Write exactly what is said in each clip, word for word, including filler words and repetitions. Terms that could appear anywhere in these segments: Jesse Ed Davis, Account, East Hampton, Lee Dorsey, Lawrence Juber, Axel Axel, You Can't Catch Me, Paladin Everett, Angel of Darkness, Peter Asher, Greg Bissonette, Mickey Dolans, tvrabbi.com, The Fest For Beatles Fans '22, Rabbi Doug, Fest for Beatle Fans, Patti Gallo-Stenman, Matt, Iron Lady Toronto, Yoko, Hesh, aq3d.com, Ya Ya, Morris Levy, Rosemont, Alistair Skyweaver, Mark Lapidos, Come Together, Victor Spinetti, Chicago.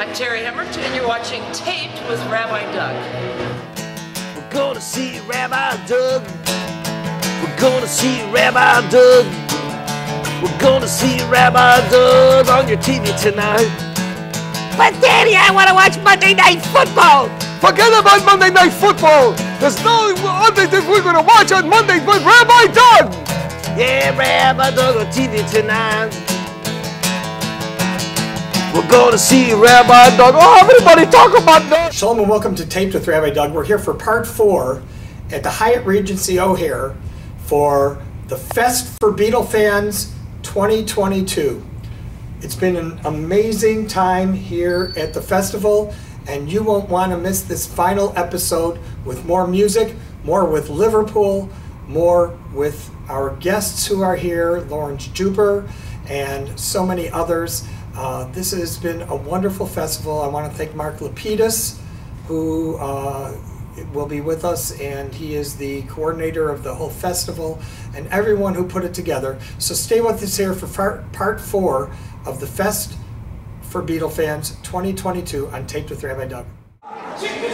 I'm Terri Hemmert, and you're watching Taped with Rabbi Doug. We're going to see Rabbi Doug. We're going to see Rabbi Doug. We're going to see Rabbi Doug on your T V tonight. But Daddy, I want to watch Monday Night Football. Forget about Monday Night Football. There's no other thing we're going to watch on Monday but Rabbi Doug. Yeah, Rabbi Doug on T V tonight. We're going to see Rabbi Doug. Oh, everybody talk about Doug. Shalom and welcome to Taped with Rabbi Doug. We're here for part four at the Hyatt Regency O'Hare for the Fest for Beatle Fans twenty twenty-two. It's been an amazing time here at the festival, and you won't want to miss this final episode with more music, more with Liverpool, more with our guests who are here, Lawrence Juber, and so many others. Uh, this has been a wonderful festival. I want to thank Mark Lapidos, who uh, will be with us, and he is the coordinator of the whole festival, and everyone who put it together. So stay with us here for part four of the Fest for Beatle Fans twenty twenty-two on Taped with Rabbi Doug. Thank you.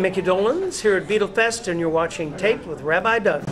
I'm Mickey Dolans here at Beatlefest, and you're watching Tape with Rabbi Doug.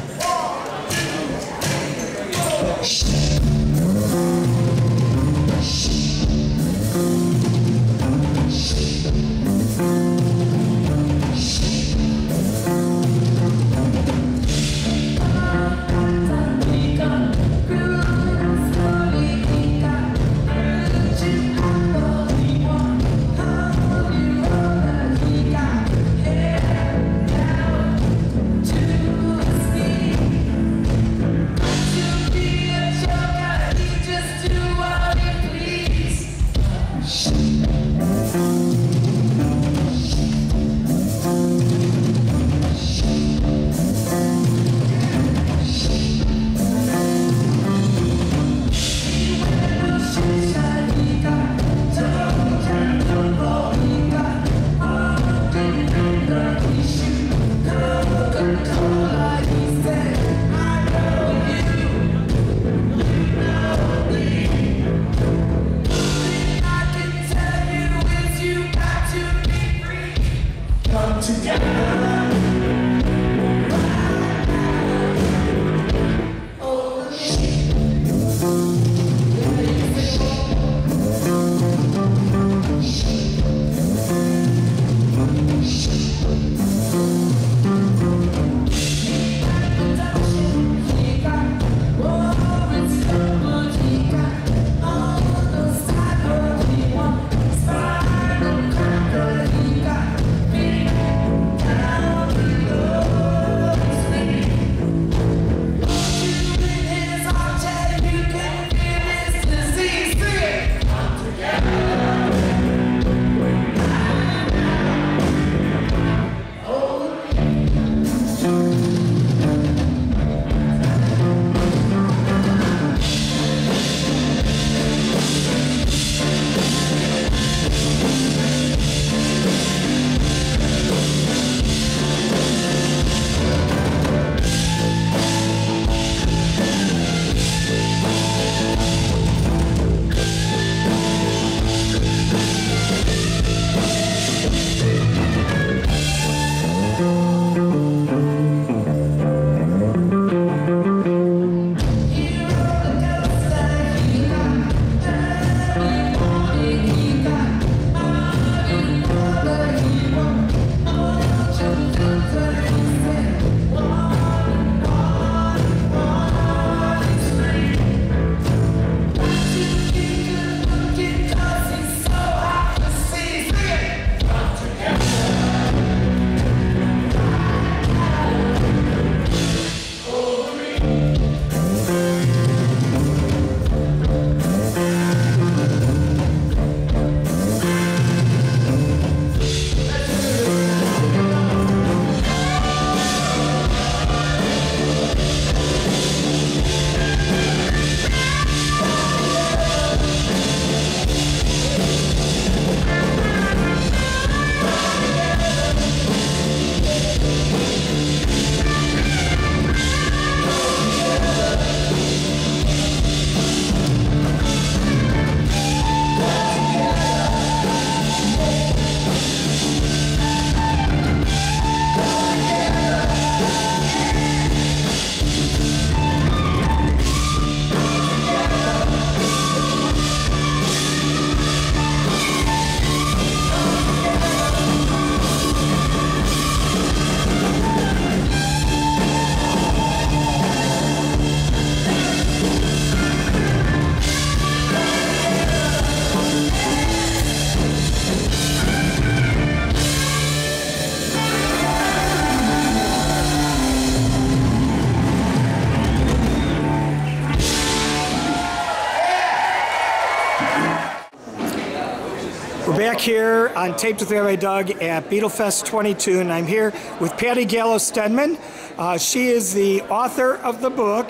Back here on Tape with Rabbi Doug at Beatlefest twenty-two, and I'm here with Patti Gallo-Stenman. Uh, she is the author of the book,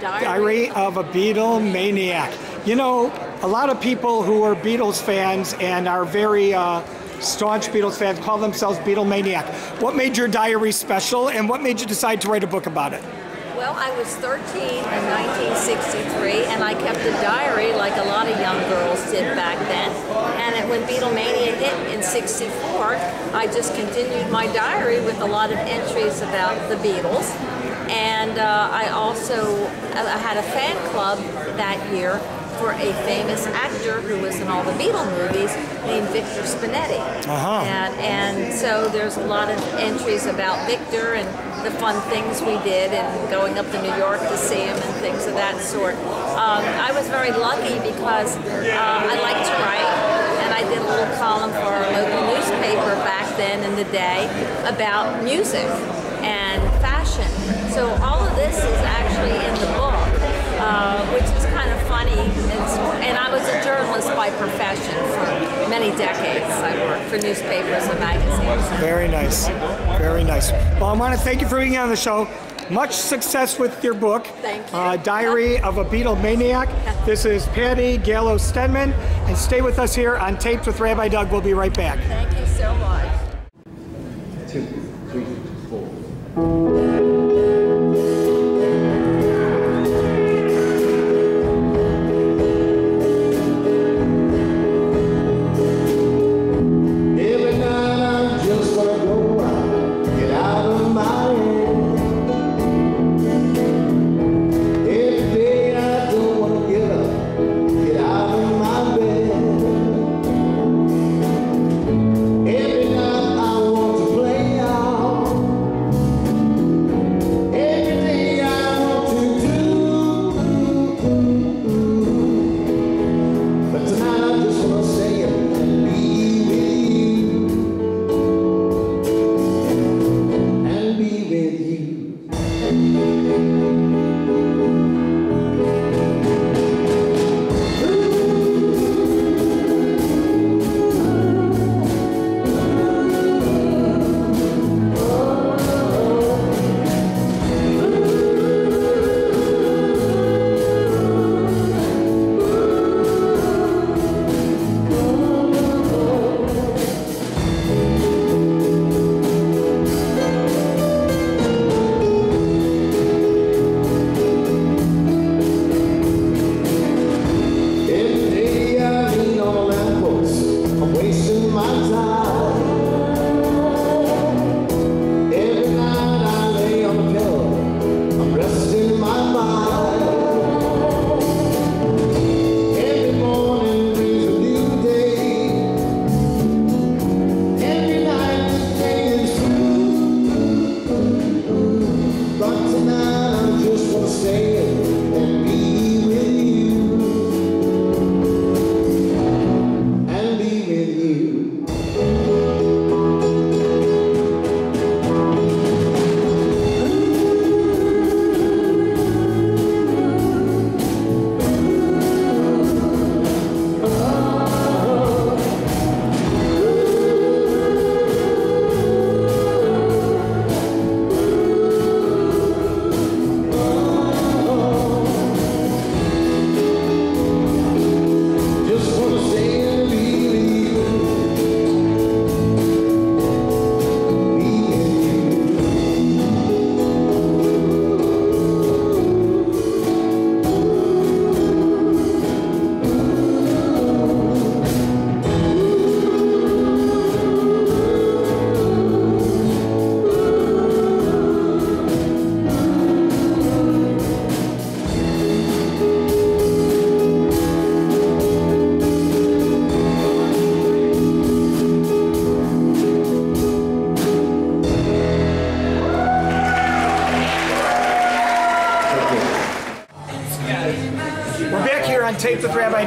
Diary, Diary of a Beatle Maniac. You know, a lot of people who are Beatles fans and are very uh, staunch Beatles fans call themselves Beatle Maniac. What made your diary special, and what made you decide to write a book about it? Well, I was thirteen in nineteen sixty-three, and I kept a diary like a lot of young girls did back then. And when Beatlemania hit in sixty-four, I just continued my diary with a lot of entries about the Beatles. And uh, I also I had a fan club that year for a famous actor who was in all the Beatle movies named Victor Spinetti. Uh-huh. And, and so there's a lot of entries about Victor and the fun things we did and going up to New York to see him and things of that sort. Um, I was very lucky because uh, I like to write, and I did a little column for our local newspaper back then in the day about music and fashion. So all of this is actually in the book, uh, which is kind of funny. It's, and I was a journalist by profession for many decades. I worked for newspapers and magazines. Very nice. Very nice. Well, I want to thank you for being on the show. Much success with your book. Thank you. Uh, Diary of a Beatle Maniac. This is Patti Gallo-Stenman. And stay with us here on Tapes with Rabbi Doug. We'll be right back. Thank you so much. Two, three, four.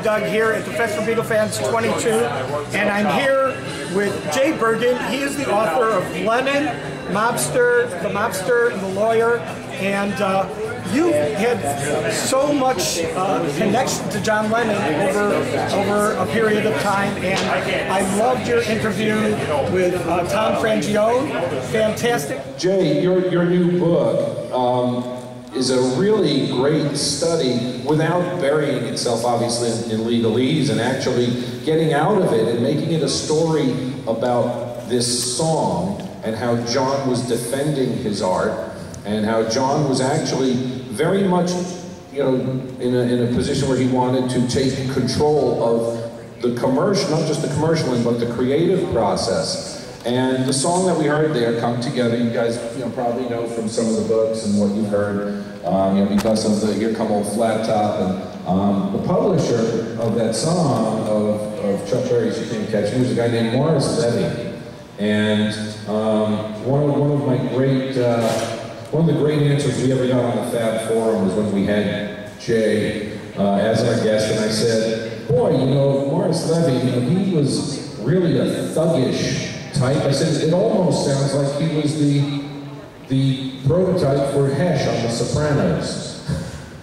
Doug here at the Fest for Beatle Fans twenty-two, and I'm here with Jay Bergen. He is the author of Lennon, Mobster, The Mobster, and The Lawyer, and uh, you had so much uh, connection to John Lennon over, over a period of time, and I loved your interview with uh, Tom Frangione. Fantastic. Jay, your, your new book, um, is a really great study without burying itself, obviously, in legalese, and actually getting out of it and making it a story about this song and how John was defending his art and how John was actually very much, you know, in a, in a position where he wanted to take control of the commercial, not just the commercial end, but the creative process. And the song that we heard there, Come Together, you guys you know, probably know from some of the books and what you've heard, um, you know, because of the Here Come Old Flat Top. And um, the publisher of that song of, of Chuck Berry's You Can't Catch Me was a guy named Morris Levy. And um, one, of, one of my great, uh, one of the great answers we ever got on the Fab Forum was when we had Jay uh, as our guest, and I said, boy, you know, Morris Levy, you know, he was really a thuggish type. I said, it almost sounds like he was the the prototype for Hesh on The Sopranos.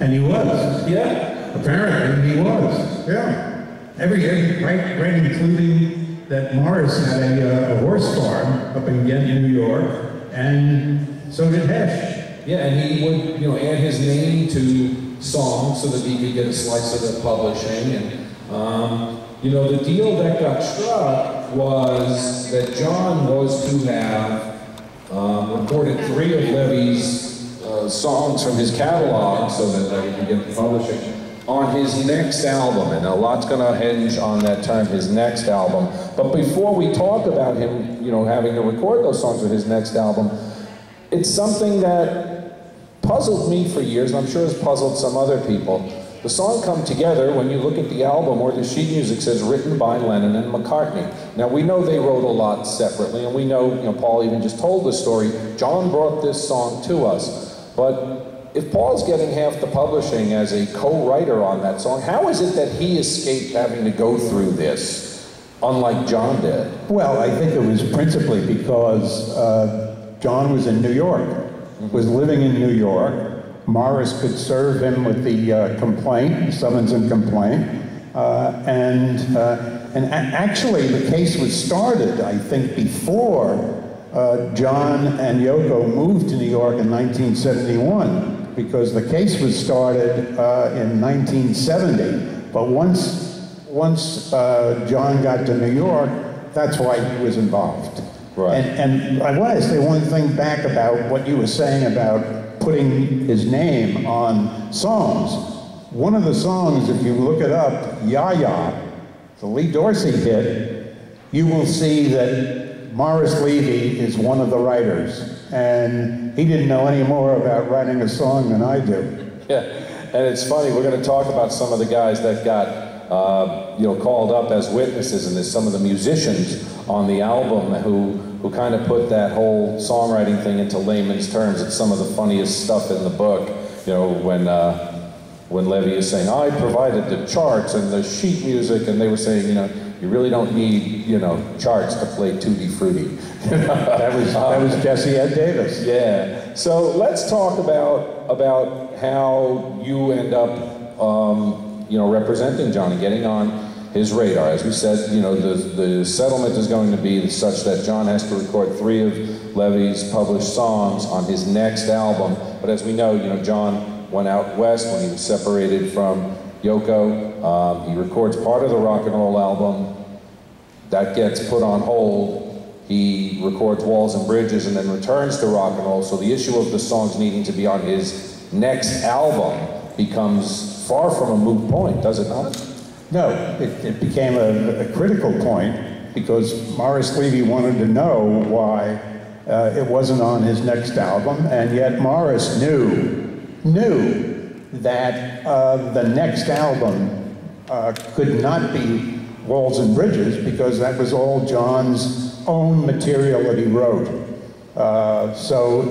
And he was. Yeah. Apparently he was. Yeah. Every day, right, right, including that Morris had a, uh, a horse farm up in Ghent, New York, and so did Hesh. Yeah, and he would, you know, add his name to songs so that he could get a slice of the publishing. And um, you know, the deal that got struck was that John was to have um, recorded three of Levy's uh, songs from his catalog so that uh, he could get the publishing on his next album, and a lot's going to hinge on that time, his next album. But before we talk about him, you know, having to record those songs for his next album, it's something that puzzled me for years, and I'm sure has puzzled some other people. The song Come Together, when you look at the album or the sheet music, says written by Lennon and McCartney. Now we know they wrote a lot separately, and we know, you know, Paul even just told the story, John brought this song to us. But if Paul's getting half the publishing as a co-writer on that song, how is it that he escaped having to go through this, unlike John did? Well, I think it was principally because uh, John was in New York, was living in New York. Morris could serve him with the uh, complaint, summons and complaint, uh, and uh, and actually the case was started, I think, before uh, John and Yoko moved to New York in nineteen seventy-one, because the case was started uh, in nineteen seventy. But once once uh, John got to New York, that's why he was involved. Right. And, and I want to say one thing back about what you were saying about putting his name on songs. One of the songs, if you look it up, Ya Ya, the Lee Dorsey hit, you will see that Morris Levy is one of the writers. And he didn't know any more about writing a song than I do. Yeah, and it's funny, we're gonna talk about some of the guys that got uh, you know, called up as witnesses, and there's some of the musicians on the album who who kind of put that whole songwriting thing into layman's terms. It's some of the funniest stuff in the book. You know, when uh, when Levy is saying, I provided the charts and the sheet music, and they were saying, you know, you really don't need, you know, charts to play Tutti Frutti. that, was, that was Jesse Ed Davis. Yeah. So let's talk about, about how you end up, um, you know, representing John and getting on his radar. As we said, you know, the, the settlement is going to be such that John has to record three of Levy's published songs on his next album. But as we know, you know, John went out west when he was separated from Yoko. Um, he records part of the rock and roll album. That gets put on hold. He records Walls and Bridges and then returns to rock and roll. So the issue of the songs needing to be on his next album becomes far from a moot point, does it not? No, it, it became a, a critical point because Morris Levy wanted to know why uh, it wasn't on his next album, and yet Morris knew, knew that uh, the next album uh, could not be Walls and Bridges because that was all John's own material that he wrote. Uh, so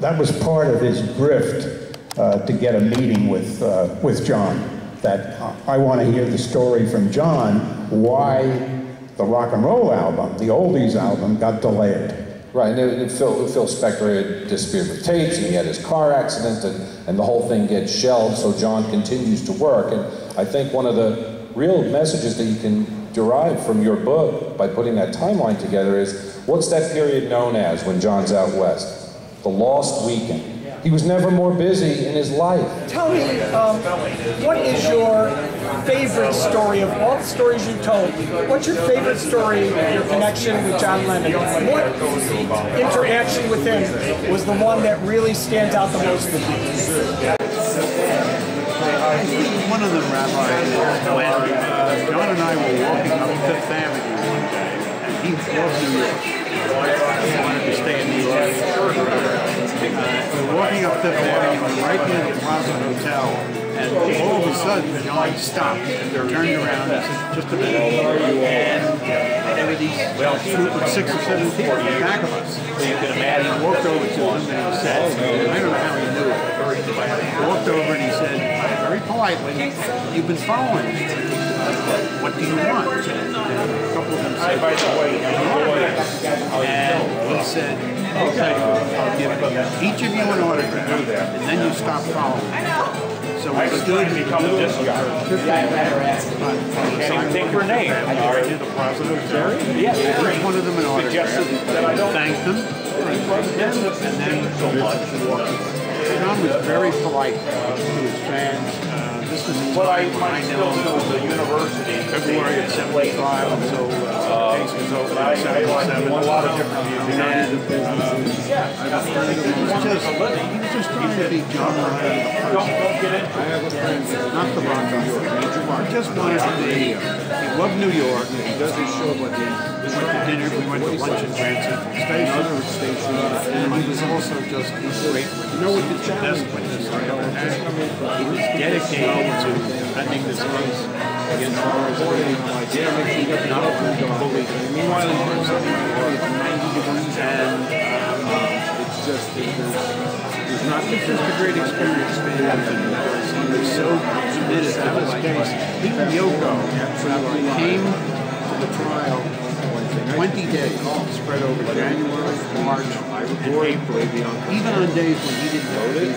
that was part of his grift uh, to get a meeting with, uh, with John. That I want to hear the story from John why the rock and roll album, the oldies album, got delayed. Right, and it, it, Phil, Phil Spector had disappeared with tapes, and he had his car accident, and, and the whole thing gets shelved, so John continues to work. And I think one of the real messages that you can derive from your book by putting that timeline together is, what's that period known as when John's out west? The lost weekend. Yeah. He was never more busy in his life. Tell me, um, what is your favorite story of all the stories you told? What's your favorite story of your connection with John Lennon? What interaction with him was the one that really stands out the most to you? One of them, Rabbi, when uh, John and I were walking up Fifth Avenue one day, and he loved New York. I wanted to stay in New York. Uh, we were walking up Fifth Avenue and right near the Plaza Hotel, and all of a sudden John stopped, turned around and said, "Just a minute." And there were these group of six or seven people in the back of us. And he walked over to them and he said, and I don't know how he knew it, he walked over and he said, very politely, "You've been following me. What do you want?" And a couple of them said, and he said, "Okay, I'll give each of you an autograph, and then you stop following." So we stood and become a discount. Can't take your name. I did the Plaza Hotel. Yes, I one of them an autograph. Thanked them, and then so much. John was very polite uh, to his fans. Well, I, I know the university February of seventy-five until the case was open in seventy-seven. A lot of different views. And he was just trying to be John Lennon. I have a friend, not the Ron John, just wanted to be. He loved New York. He doesn't show what he We went to dinner, we went to lunch in Transit Station, and he was also just great. You know what the challenge was? He was dedicated. To, I think this case against Morris Levy, he did not approve of bullying. Meanwhile, he was in and it's just it was not just a great experience for him. He was so committed to this case. Even Yoko came to the trial twenty days spread over January, March, and April, even on days when he didn't know it.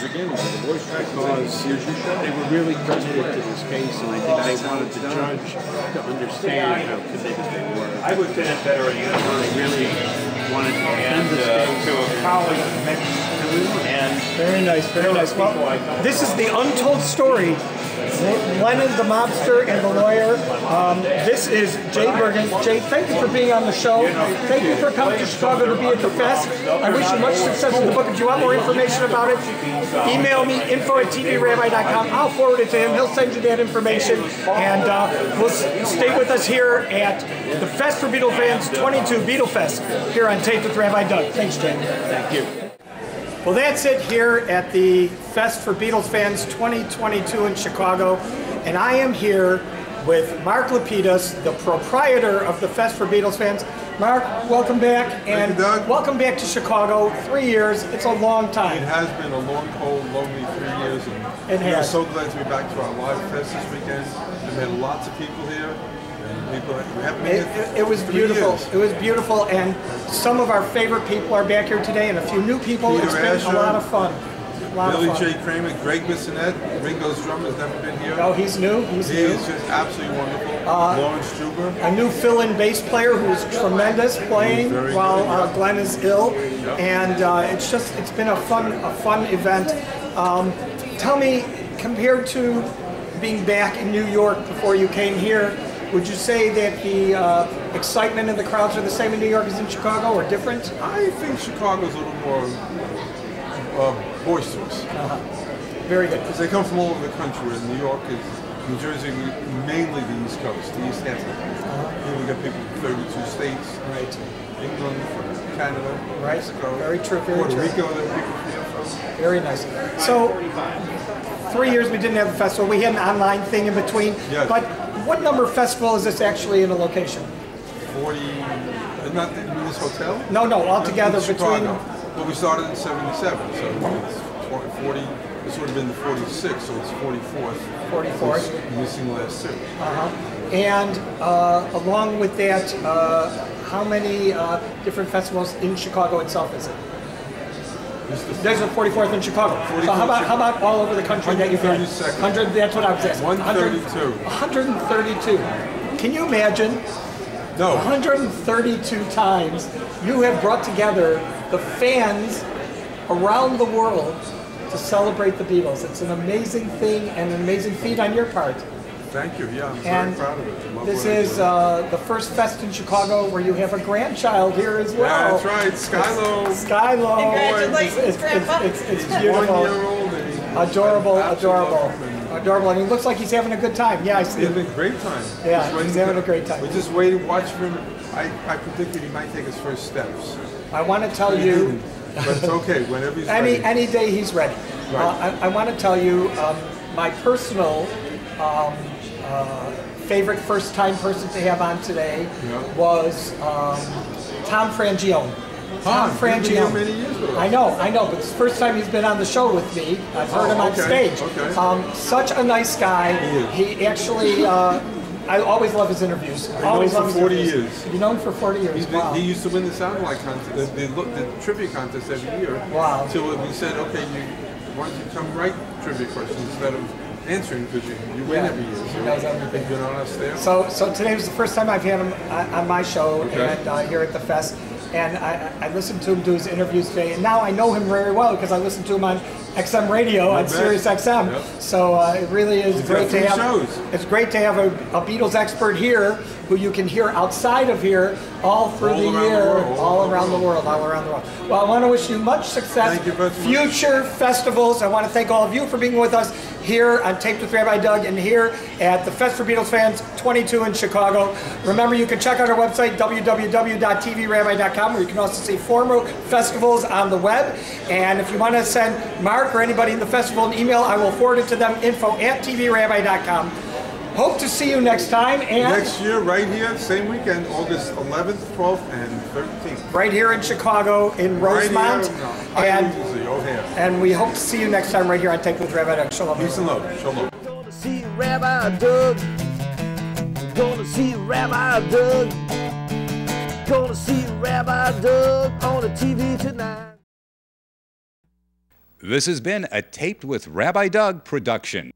Because they were really committed to this case, and I think they wanted the judge to understand how committed they were. I would fit it better at university. They really wanted to and uh, to a college and very nice, very nice people. Well, this is the untold story. Lennon, the Mobster, and the Lawyer. Um, this is Jay Bergen. Jay, thank you for being on the show. Thank you for coming to Chicago to be at the Fest. I wish you much success with the book. If you want more information about it, email me, info at t v rabbi dot com. I'll forward it to him. He'll send you that information. And uh, we'll stay with us here at the Fest for Beatle Fans twenty-two, Beatle Fest, here on Tape with Rabbi Doug. Thanks, Jay. Thank you. Well, that's it here at the Fest for Beatles Fans twenty twenty-two in Chicago, and I am here with Mark Lapidos, the proprietor of the Fest for Beatles Fans. Mark, welcome back, and Doug. Welcome back to Chicago. Three years, it's a long time. It has been a long, cold, lonely three years, and it we has. Are so glad to be back to our live Fest this weekend. We've had lots of people here. People, we haven't been it, it, it was beautiful. Years. It was beautiful, and some of our favorite people are back here today, and a few new people. Peter it's been Asher, a lot of fun. A lot Billy of fun. J. Kramer, Greg Bissonette, Ringo's drummer has never been here. Oh, he's new. He's he new. He is just absolutely wonderful. Uh, Lawrence Juber, a new fill-in bass player who is tremendous playing while uh, Glenn is ill, yep. and uh, it's just it's been a fun a fun event. Um, tell me, compared to being back in New York before you came here. Would you say that the uh, excitement and the crowds are the same in New York as in Chicago, or different? I think Chicago's a little more uh, boisterous. Uh-huh. Very good. Because they come from all over the country, and New York is, New Jersey, mainly the East Coast, the East Hampton. Uh-huh. Here we got people from thirty-two states, right. England, Canada, right. Mexico, very true, very Puerto true. Rico, there are people from. Very nice. So, three years we didn't have a festival. We had an online thing in between. Yes. But what number of festival is this actually in a location? forty, not in this hotel? No, no, altogether in between. Well, we started in seventy-seven, so it's forty, it's sort of been the forty-six, so it's forty-fourth. forty-fourth. Missing last two. Uh-huh. And uh, along with that, uh, how many uh, different festivals in Chicago itself is it? There's a forty-fourth in Chicago. So how about how about all over the country that you've been? one hundred. That's what I was asking. one hundred thirty-two. one hundred thirty-two. Can you imagine? No. one hundred thirty-two times you have brought together the fans around the world to celebrate the Beatles. It's an amazing thing and an amazing feat on your part. Thank you. Yeah, I'm and very proud of it. Love this is uh, the first fest in Chicago where you have a grandchild here as well. Yeah, that's right, Skylo. Skylo. Congratulations, it's, it's, Grandpa. It's, it's, it's beautiful. One-year-old. Adorable, adorable, adorable, and he looks like he's having a good time. Yeah, I see. He's having a great time. Yeah, he's having a great time. We're just waiting, watch for him. I, I predicted he might take his first steps. I want to tell you. But it's okay, whenever he's ready. Any, any day he's ready. Right. Uh, I, I want to tell you um, my personal um, uh, favorite first-time person to have on today yeah. was um, Tom Frangione. Tom, Tom Frangione. Many years ago. I know, I know, but it's the first time he's been on the show with me. I've heard oh, him on okay, stage. Okay. Um, such a nice guy. He, is. he actually, uh, I always love his interviews. I've known him for forty years. You've known him for forty years. He's been, wow. He used to win the soundbite contest, the, the, the trivia contest every year. Wow. Until we said, okay, you, why don't you come write trivia questions instead of answering, because you, you win yeah, every year. So, knows everything. Been on us there. so so today was the first time I've had him on my show okay. and uh, here at the fest. And I, I listened to him do his interviews today, and now I know him very well because I listened to him on X M radio, on Sirius X M. Yep. So uh, it really is great to have. Shows. It's great to have a, a Beatles expert here, who you can hear outside of here all through all the year, the all, all around the world, all around the world. Well, I want to wish you much success. Thank you very much. Future festivals. I want to thank all of you for being with us here on Taped with Rabbi Doug and here at the Fest for Beatles Fans twenty-two in Chicago. Remember, you can check out our website, w w w dot t v rabbi dot com, where you can also see former festivals on the web. And if you want to send Mark or anybody in the festival an email, I will forward it to them, info at t v rabbi dot com. Hope to see you next time. And next year, right here, same weekend, August eleventh, twelfth, and thirteenth. Right here in Chicago, in Rosemont. Right here, no, and, see, O'Hare. And we hope to see you next time right here on Take with Rabbi Doug. Shalom. Peace and love. Shalom. Going to see Rabbi Doug. Going to see Rabbi Doug. Going to see Rabbi Doug on the T V tonight. This has been a Taped with Rabbi Doug production.